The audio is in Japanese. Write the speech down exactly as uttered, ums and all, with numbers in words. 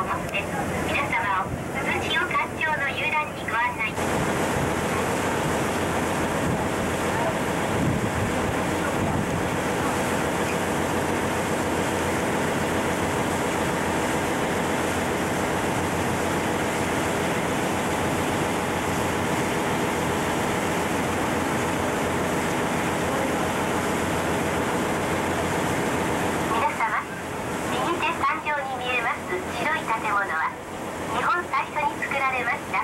をもって皆様を鈴潮環境の遊覧にご案内。白い建物は日本最初に作られました